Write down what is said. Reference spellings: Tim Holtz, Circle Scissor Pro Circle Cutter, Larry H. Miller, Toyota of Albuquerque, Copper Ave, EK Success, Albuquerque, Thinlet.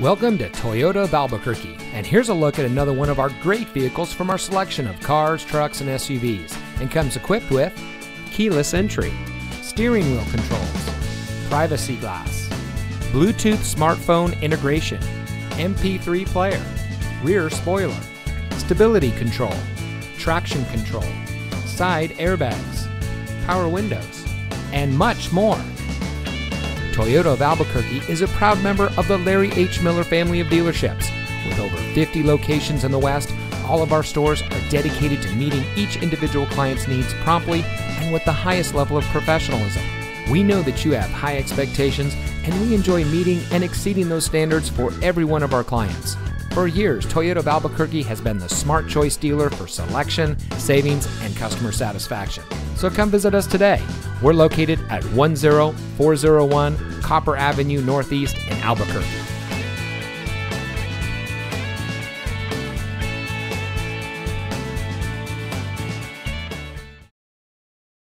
Welcome to Toyota of Albuquerque, and here's a look at another one of our great vehicles from our selection of cars, trucks, and SUVs, and comes equipped with keyless entry, steering wheel controls, privacy glass, Bluetooth smartphone integration, MP3 player, rear spoiler, stability control, traction control, side airbags, power windows, and much more. Toyota of Albuquerque is a proud member of the Larry H. Miller family of dealerships. With over 50 locations in the West, all of our stores are dedicated to meeting each individual client's needs promptly and with the highest level of professionalism. We know that you have high expectations, and we enjoy meeting and exceeding those standards for every one of our clients. For years, Toyota of Albuquerque has been the smart choice dealer for selection, savings, and customer satisfaction. So come visit us today. We're located at 10401 Copper Avenue Northeast in Albuquerque.